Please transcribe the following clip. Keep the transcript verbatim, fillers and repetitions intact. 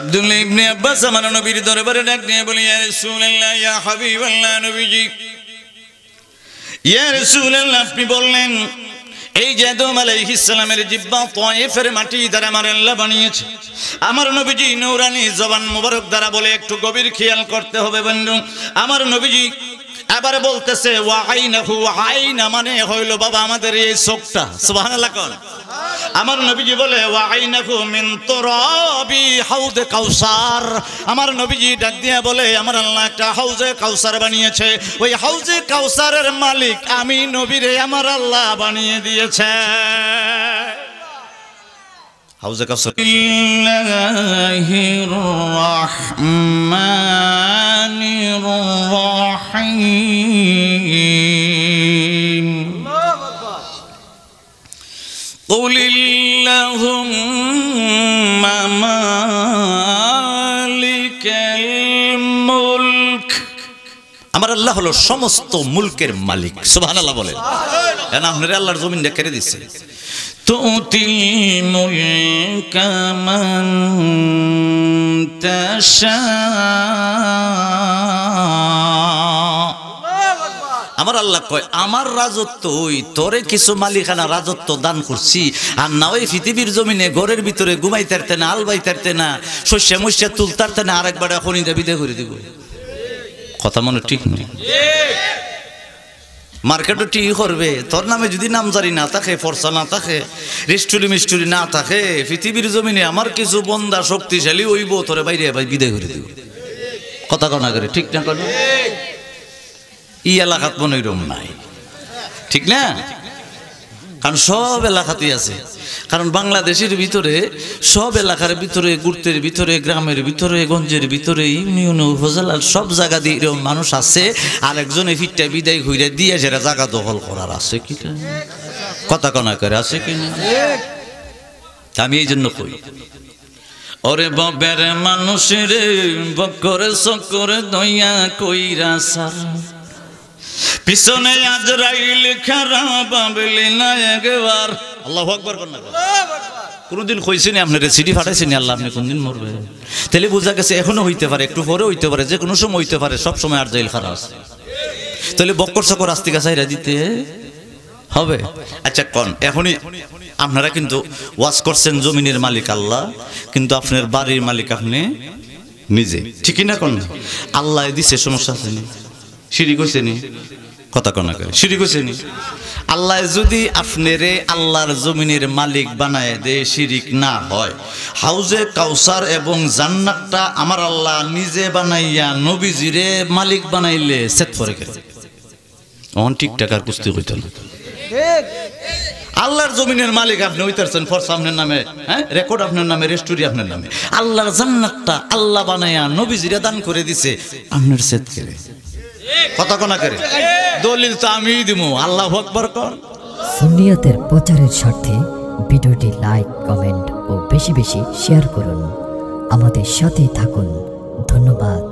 আব্দুল্লাহ ইবনে আব্বাস আমার নবীর দরবারে ডাক দিয়ে বলি ইয়া রাসূলুল্লাহ ইয়া হাবিবাল্লাহ নবীজি ইয়া রাসূলুল্লাহ আপনি বললেন এই যে আদম আলাইহিস সালামের জিহ্বা তায়েফের মাটি দ্বারা আমার আল্লাহ বানিয়েছে আমার নবীজি নূরানী জবান মোবারক দ্বারা বলে একটু গভীর খেয়াল করতে হবে বন্ধু আমার নবীজি আবার বলতেছে ওয়া আইনাহু আইনা মানে হইল বাবা আমাদের এই চোখটা সুবহানাল্লাহ কোন আমার নবীজি বলে ওয়া আইনাহু মিন তুরাবি হাউজে কাউসার আমার নবীজি ডাক দিয়া বলে আমার আল্লাহ একটা হাউজে কাউসার বানিয়েছে ওই হাউজে কাউসারের মালিক আমি নবী রে আমার আল্লাহ বানিয়ে দিয়েছে হাউজে কাউসার বিসমিল্লাহির রাহমানির রাহিম قل اللهم مالك الملك আমার আল্লাহ হলো সমস্ত মুলকের মালিক সুবহানাল্লাহ বলেন কেন আপনারা আল্লাহর জমিন দেখে দিয়েছেন তুতি মুলক মান তাশা আমার আল্লাহ কয় আমার রাজত্ব ওই তোরে কিছু মালিকানা রাজত্ব দান করছি আর না ওই পৃথিবীর জমিনে ঘরের ভিতরে ঘুমাইতেতে না আলবাইতেতে না শস্য মস্য তুলতেতে না আরেকবার এখনই দাবিতে করে দিব কথা মনে ঠিক না মার্কেটও টি করবে তোর নামে যদি নামজারি না থাকে ফরসা না থাকে রেস্টুরি মিস্টুরি না থাকে পৃথিবীর জমিনে আমার কিছু বন্দা শক্তিশালী হইব তোরে বাইরে ভাই বিদায় করে দিব কথা কনা করে ঠিক না কনা ই এলাকাত মনে রম নাই ঠিক না কারণ সব এলাকাতেই আছে কারণ বাংলাদেশের ভিতরে সব এলাকার ভিতরে গুরুত্বের ভিতরে গ্রামের ভিতরে গঞ্জের ভিতরে ইউনিয়ন উপজেলার সব জায়গা দিয়ে এরকম মানুষ আছে আর একজনে ফিটটা বিদায় হইয়া দিয়ে সেটা জায়গা দখল করার আছে কি কথা কনা করে আছে কি না আমি এই জন্য কই ওরে ববের মানুষের বকরে সকরে দয়া কইরা সার পিছনে আজরাইল খারা বাবলি না একবার আল্লাহু আকবার করনা কোনদিন কইছেন আপনারে সিডি ফাটাইছেন আল্লাহ আপনি কোনদিন মরবে তাহলে বুঝা গেছে এখনো হইতে পারে একটু পরে হইতে পারে যে কোনো সময় হইতে পারে সব সময় আজরাইল খারা আছে তাহলে বক্কর সকর রাস্তা কাছাইরা দিতে হবে আচ্ছা কোন এখনি আপনারা কিন্তু ওয়াজ করছেন জমিনের মালিক আল্লাহ কিন্তু আপনার বাড়ির মালিক আপনি নিজে ঠিক না কোন আল্লাহ দিছে সমস্যা আছে না সিঁড়ি কইছে নি কথা কনা করে সিঁড়ি কইছে নি আল্লাহ যদি আপনারে আল্লাহর জমিনের মালিক বানায় দে শিরিক না হয় হাউজে কাউসার এবং জান্নাতটা আমার আল্লাহ নিজে বানাইয়া নবীজিরে মালিক বানাইলে সেট করে গেল অন ঠিক টাকার কুস্তি হইতো না ঠিক আল্লাহর জমিনের মালিক আপনি হইতাছেন ফরসা আপনার নামে হ্যাঁ রেকর্ড আপনার নামে রেস্টুরি আপনার নামে আল্লাহর জান্নাতটা আল্লাহ বানায়া নবীজিরে দান করে দিছে আপনার সেট করে কথা কোনা করে দলিল তো আমি দিব আল্লাহু আকবার কর সুন্নিয়তের প্রচারের স্বার্থে ভিডিওটি লাইক কমেন্ট ও বেশি বেশি শেয়ার করুন আমাদের সাথেই থাকুন ধন্যবাদ।